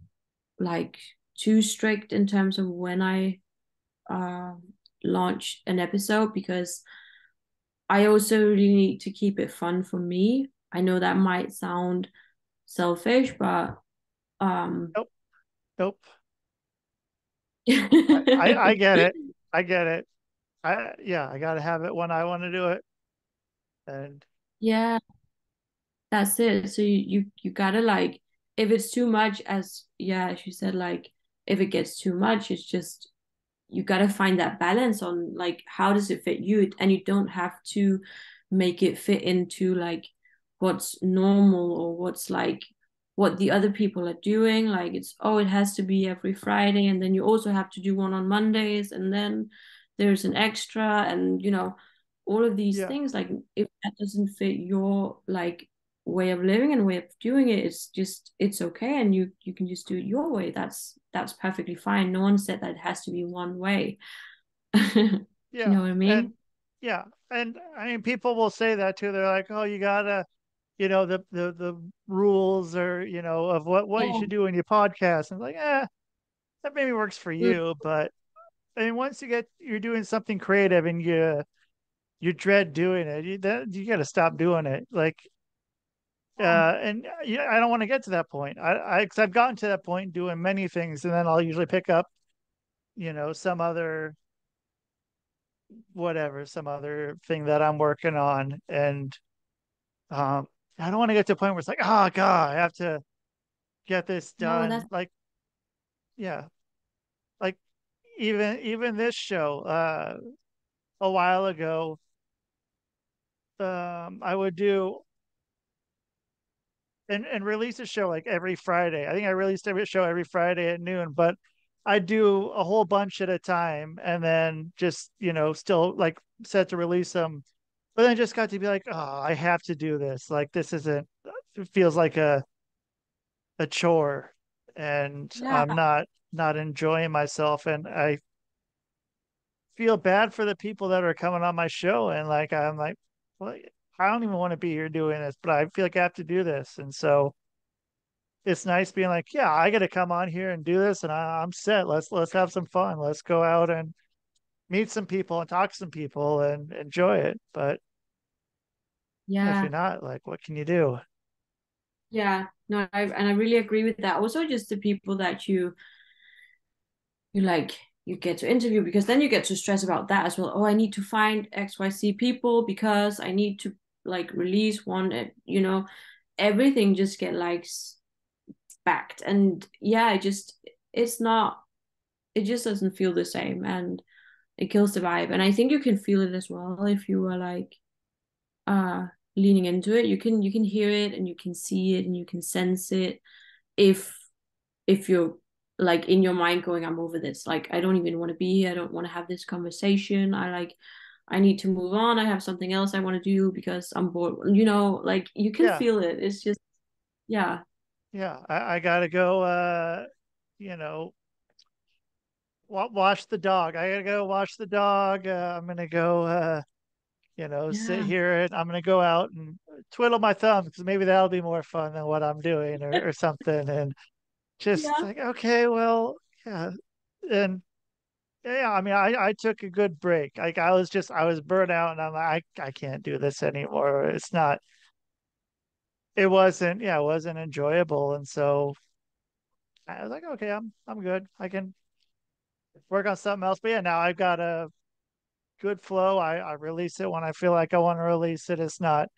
like too strict in terms of when I uh, launch an episode, because I also really need to keep it fun for me. I know that might sound selfish, but... Um, nope. Nope. I, I, I get it. I get it. I yeah, I gotta have it when I want to do it. And yeah, that's it. So you, you you gotta, like, if it's too much, as yeah, as you said, like, if it gets too much, it's just, you gotta find that balance on, like, how does it fit you, and you don't have to make it fit into, like, what's normal or what's, like, what the other people are doing. Like, it's, oh, it has to be every Friday, and then you also have to do one on Mondays, and then there's an extra, and, you know, all of these yeah. things. Like, if that doesn't fit your, like, way of living and way of doing it, it's just, it's okay, and you you can just do it your way. That's that's perfectly fine. No one said that it has to be one way. Yeah, you know what I mean? And, yeah, and I mean, people will say that too. They're like, oh, you gotta, you know, the, the, the rules are, you know, of what, what yeah. you should do in your podcast. And like, eh, that maybe works for you. But I mean, once you get, you're doing something creative and you, you dread doing it, you, that, you got to stop doing it. Like, uh, and yeah, I don't want to get to that point. I, I, cause I've gotten to that point doing many things, and then I'll usually pick up, you know, some other, whatever, some other thing that I'm working on. And, um, I don't want to get to a point where it's like, oh God, I have to get this done. No, like, yeah. Like even, even this show, uh, a while ago, um, I would do and, and release a show like every Friday. I think I released every show every Friday at noon, but I do a whole bunch at a time, and then just, you know, still like set to release them. But then I just got to be like, oh, I have to do this. Like, this isn't, it feels like a a chore, and yeah. I'm not, not enjoying myself. And I, feel bad for the people that are coming on my show. And like, I'm like, well, I don't even want to be here doing this, but I feel like I have to do this. And so it's nice being like, yeah, I got to come on here and do this. And I, I'm set. Let's, let's have some fun. Let's go out and meet some people and talk to some people and enjoy it. But yeah, if you're not, like, what can you do? Yeah, no, I, and I really agree with that. Also, just the people that you, you like, you get to interview, because then you get to stress about that as well. Oh, I need to find X Y Z people because I need to like release one, you know, everything just get like backed. And yeah, it just, it's not, it just doesn't feel the same, and it kills the vibe. And I think you can feel it as well. If you are like, uh, leaning into it, you can you can hear it, and you can see it, and you can sense it if if you're like in your mind going, I'm over this, like I don't even want to be here, I don't want to have this conversation, I like I need to move on, I have something else I want to do because I'm bored, you know, like you can yeah. feel it. It's just yeah yeah I, I gotta go uh you know watch the dog, I gotta go watch the dog, uh, I'm gonna go uh you know, yeah. sit here and I'm going to go out and twiddle my thumbs because maybe that'll be more fun than what I'm doing or, or something. And just yeah. like, okay, well, yeah. And yeah, I mean, I, I took a good break. Like I was just, I was burnt out and I'm like, I, I can't do this anymore. It's not, it wasn't, yeah, it wasn't enjoyable. And so I was like, okay, I'm, I'm good. I can work on something else. But yeah, now I've got a good flow. I, I release it when I feel like I want to release it. It's not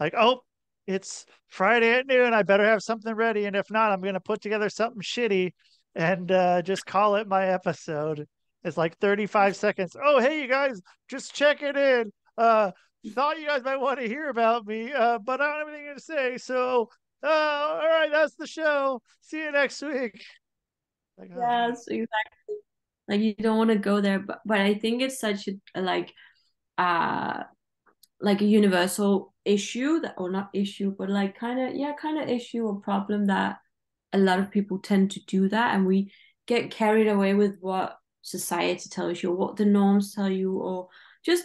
like, oh, it's Friday at noon, I better have something ready, and if not, I'm going to put together something shitty and uh, just call it my episode. It's like thirty-five seconds. Oh, hey, you guys, just check it in. Uh, thought you guys might want to hear about me, uh, but I don't have anything to say. So, uh, all right, that's the show. See you next week. Like, yes, oh. exactly. Like you don't want to go there, but, but I think it's such a like uh like a universal issue that or not issue but like kind of yeah kind of issue or problem that a lot of people tend to do that, and we get carried away with what society tells you or what the norms tell you or just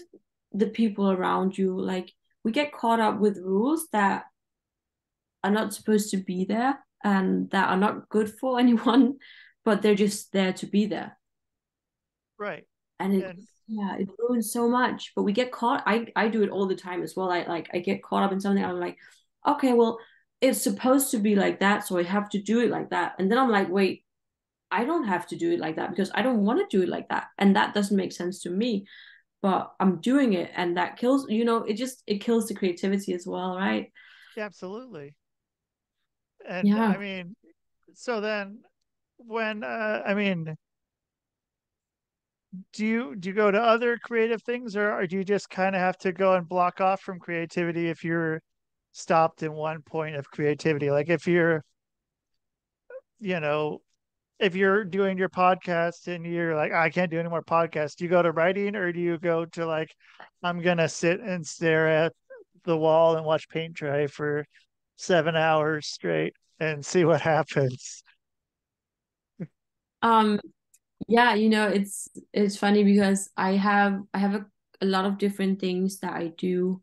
the people around you. Like we get caught up with rules that are not supposed to be there and that are not good for anyone, but they're just there to be there. Right. And it, and yeah, it ruins so much. But we get caught. I, I do it all the time as well. I like I get caught up in something. I'm like, okay, well, it's supposed to be like that, so I have to do it like that. And then I'm like, wait, I don't have to do it like that because I don't want to do it like that. And that doesn't make sense to me. But I'm doing it, and that kills, you know, it just it kills the creativity as well, right? Yeah, absolutely. And yeah. I mean, so then when uh, I mean Do you do you go to other creative things, or, or do you just kind of have to go and block off from creativity if you're stopped in one point of creativity? Like if you're, you know, if you're doing your podcast and you're like, I can't do any more podcasts, do you go to writing, or do you go to like, I'm going to sit and stare at the wall and watch paint dry for seven hours straight and see what happens? Um. Yeah, you know, it's it's funny because I have I have a, a lot of different things that I do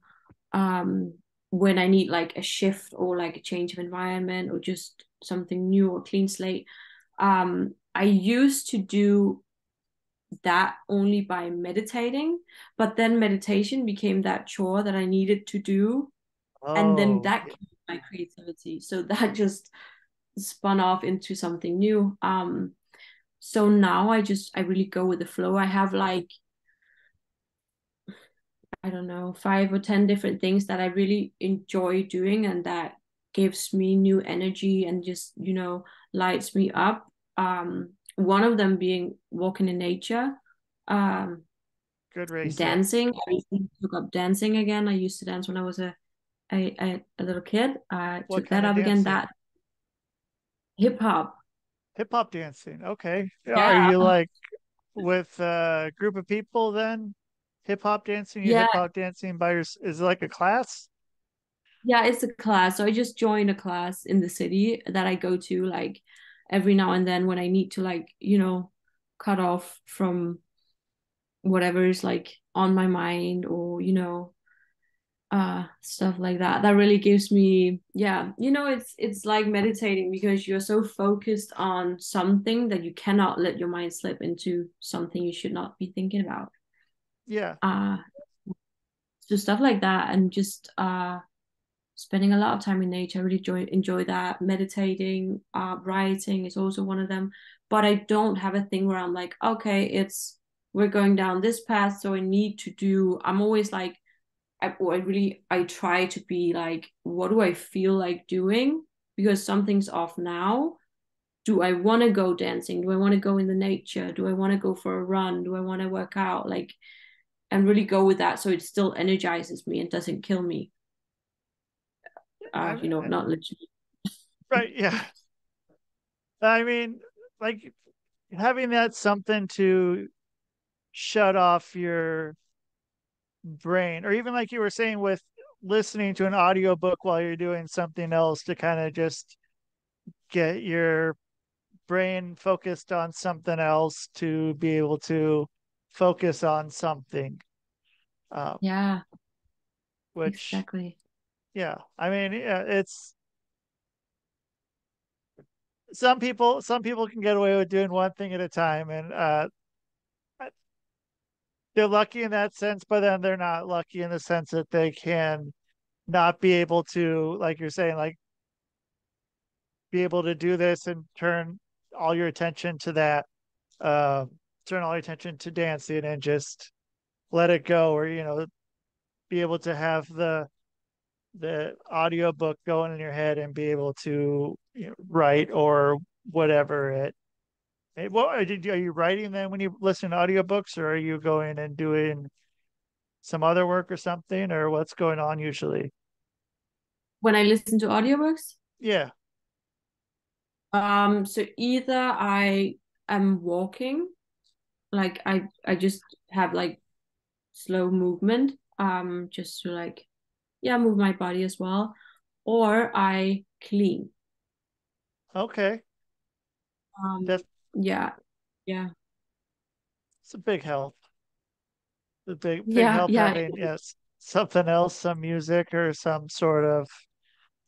um when I need like a shift or like a change of environment or just something new or clean slate. Um I used to do that only by meditating, but then meditation became that chore that I needed to do. Oh, and then that killed my creativity. So that just spun off into something new. Um So now I just, I really go with the flow. I have like, I don't know, five or ten different things that I really enjoy doing and that gives me new energy and just, you know, lights me up. Um, one of them being walking in nature. Um, Good race. Dancing. I recently took up dancing again. I used to dance when I was a a, a, a little kid. I what took that up dancing? again. That hip hop. Hip hop dancing. Okay. Yeah. Are you like with a group of people then? Hip hop dancing? You yeah. hip hop dancing by your, is it like a class? Yeah, it's a class. So I just joined a class in the city that I go to like every now and then when I need to like, you know, cut off from whatever is like on my mind, or, you know, uh, stuff like that. That really gives me, yeah, you know, it's, it's like meditating, because you're so focused on something that you cannot let your mind slip into something you should not be thinking about. Yeah. Uh, so stuff like that, and just uh, spending a lot of time in nature. I really enjoy, enjoy that. Meditating, uh, writing is also one of them. But I don't have a thing where I'm like, okay, it's, we're going down this path, so I need to do, I'm always like, I, I really, I try to be like, what do I feel like doing? Because something's off now. Do I want to go dancing? Do I want to go in the nature? Do I want to go for a run? Do I want to work out? Like, and really go with that, so it still energizes me and doesn't kill me. Uh, I mean, you know, not literally. Right, yeah. I mean, like, having that something to shut off your brain, or even like you were saying with listening to an audiobook while you're doing something else, to kind of just get your brain focused on something else to be able to focus on something. Um, yeah. Which, exactly. Yeah. I mean, yeah, it's, some people, some people can get away with doing one thing at a time, and uh, they're lucky in that sense, but then they're not lucky in the sense that they can not be able to, like you're saying, like, be able to do this and turn all your attention to that, uh, turn all your attention to dancing and just let it go, or, you know, be able to have the the audiobook going in your head and be able to, you know, write or whatever it, it what are you, are you writing then when you listen to audiobooks, or are you going and doing some other work or something, or what's going on usually when I listen to audiobooks? Yeah. Um so either I am walking, like I I just have like slow movement, um just to like, yeah, move my body as well, or I clean. Okay. Um That's, yeah, yeah. It's a big help. The big big yeah, help yeah, having yes something else, some music or some sort of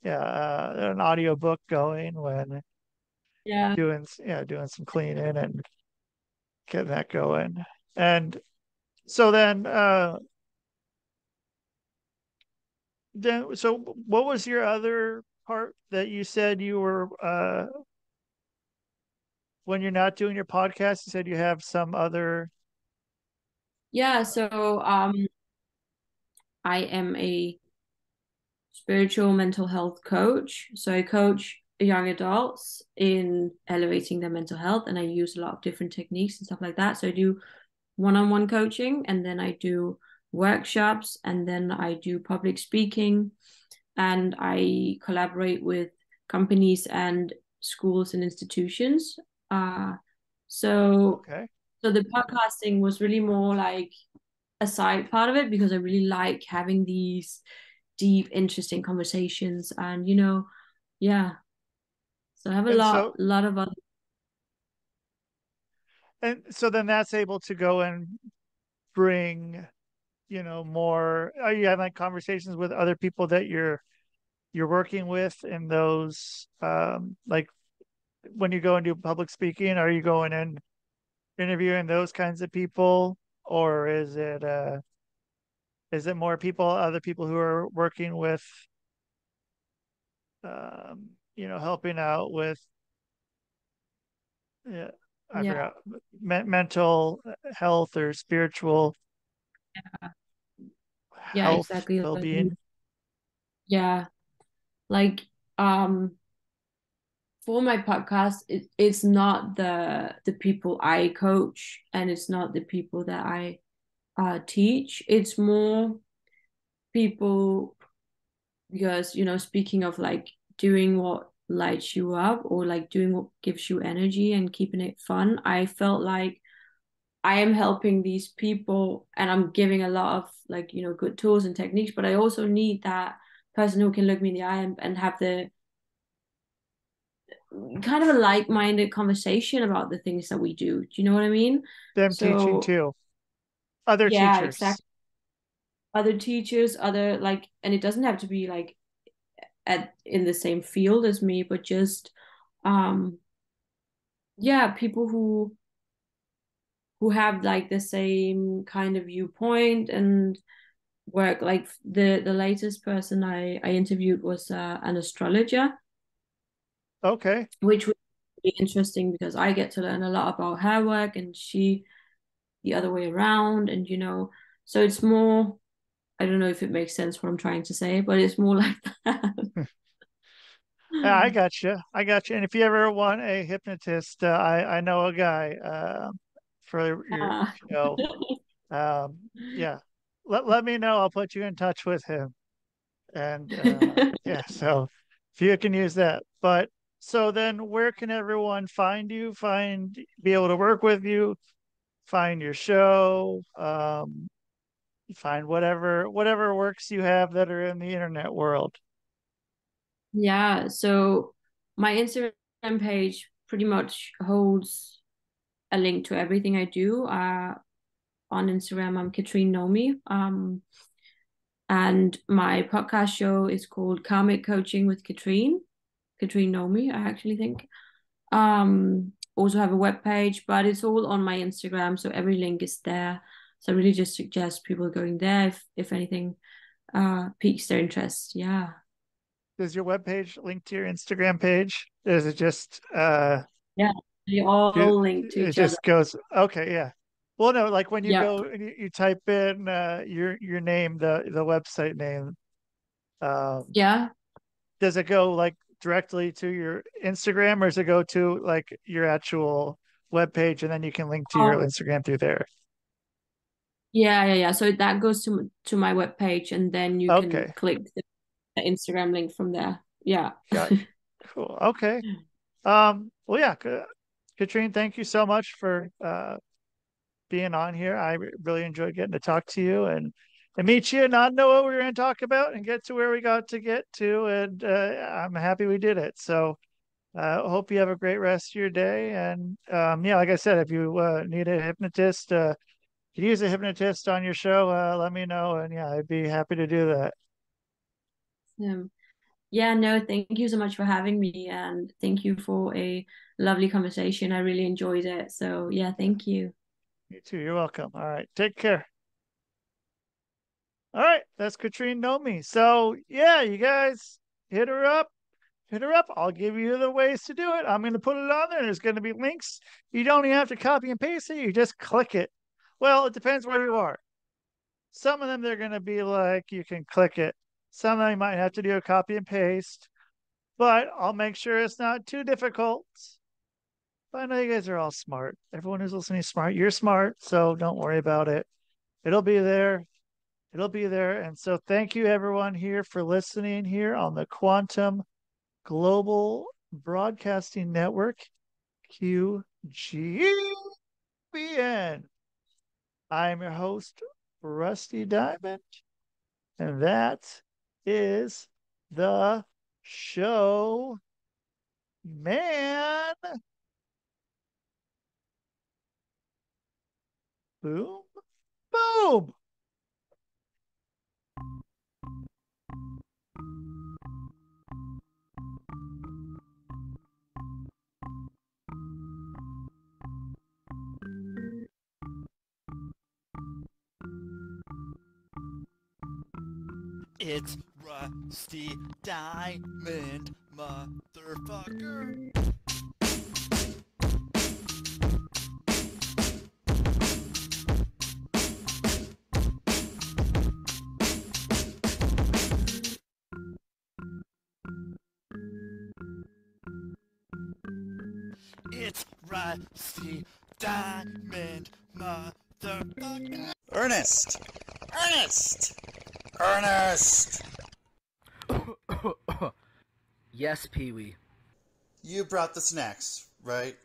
yeah uh, an audiobook going when yeah doing yeah doing some cleaning and get that going. And so then uh then so what was your other part that you said you were uh when you're not doing your podcast, you said you have some other? Yeah, so um I am a spiritual mental health coach, so I coach young adults in elevating their mental health, and I use a lot of different techniques and stuff like that. So I do one-on-one coaching, and then I do workshops, and then I do public speaking, and I collaborate with companies and schools and institutions. Uh, so, okay. So the podcasting was really more like a side part of it, because I really like having these deep, interesting conversations, and, you know, yeah. So I have a and lot, so, lot of other. And so then that's able to go and bring, you know, more, are you having like conversations with other people that you're, you're working with in those, um, like when you go and do public speaking, are you going and interviewing those kinds of people, or is it, uh, is it more people, other people who are working with, um, you know, helping out with, yeah, I yeah. forgot, me- mental health or spiritual yeah, yeah health, exactly, well-being. Yeah, like um, for my podcast, it, it's not the the people I coach, and it's not the people that I uh, teach. It's more people, because, you know, speaking of like doing what lights you up, or like doing what gives you energy and keeping it fun, I felt like I am helping these people, and I'm giving a lot of like, you know, good tools and techniques, but I also need that person who can look me in the eye and, and have the kind of a like-minded conversation about the things that we do. Do you know what I mean? Them so, teaching too. other yeah, teachers. Exactly. Other teachers, other like, and it doesn't have to be like at in the same field as me, but just um yeah, people who who have like the same kind of viewpoint and work. Like the the latest person I I interviewed was uh, an astrologer. Okay. Which would be interesting because I get to learn a lot about her work, and she the other way around, and you know, so it's more, I don't know if it makes sense what I'm trying to say, but it's more like that. Yeah, I got you. I got you. And if you ever want a hypnotist, uh, I I know a guy uh, for your uh. show. um, yeah, let let me know. I'll put you in touch with him. And uh, yeah, so if you can use that. But so then, where can everyone find you? Find be able to work with you. Find your show. Um, find whatever whatever works you have that are in the internet world. Yeah, so my Instagram page pretty much holds a link to everything I do. Uh, on Instagram, I'm Catrine Nomi. Um, and my podcast show is called Karmic Coaching with Catrine. Catrine Nomi, I actually think. Um, also have a webpage, but it's all on my Instagram, so every link is there. So I really just suggest people going there if, if anything uh, piques their interest. Yeah. Does your webpage link to your Instagram page? Is it just... Uh, yeah, they all do, link to it each other. It just goes, okay, yeah. Well, no, like when you yeah. go and you, you type in uh, your your name, the, the website name. Um, yeah. Does it go like directly to your Instagram, or does it go to like your actual webpage and then you can link to oh. your Instagram through there? Yeah, yeah, yeah. So that goes to, to my webpage, and then you okay. can click the Instagram link from there. Yeah. Cool. Okay. Um, well, yeah. Catrine, thank you so much for uh, being on here. I really enjoyed getting to talk to you and, and meet you, and not know what we were going to talk about and get to where we got to get to. And uh, I'm happy we did it. So I uh, hope you have a great rest of your day. And um, yeah, like I said, if you uh, need a hypnotist, uh, if you use a hypnotist on your show, uh, let me know. And yeah, I'd be happy to do that. Um, yeah, no, thank you so much for having me, and thank you for a lovely conversation. I really enjoyed it. So yeah, thank you. You too. You're welcome. All right. Take care. All right. That's Catrine Nomi. So yeah, you guys hit her up, hit her up. I'll give you the ways to do it. I'm going to put it on there. There's going to be links. You don't even have to copy and paste it. You just click it. Well, it depends where you are. Some of them, they're going to be like, you can click it. Some of them might have to do a copy and paste, but I'll make sure it's not too difficult. But I know you guys are all smart. Everyone who's listening is smart. You're smart, so don't worry about it. It'll be there. It'll be there. And so thank you, everyone, here for listening here on the Quantum Global Broadcasting Network, Q G B N. I am your host, Rusty Diamond, and that is the show, man. Boom, boom. It's Rusty Diamond, motherfucker. It's Rusty Diamond, motherfucker. Ernest! Ernest! Ernest! Yes, Pee-wee. You brought the snacks, right?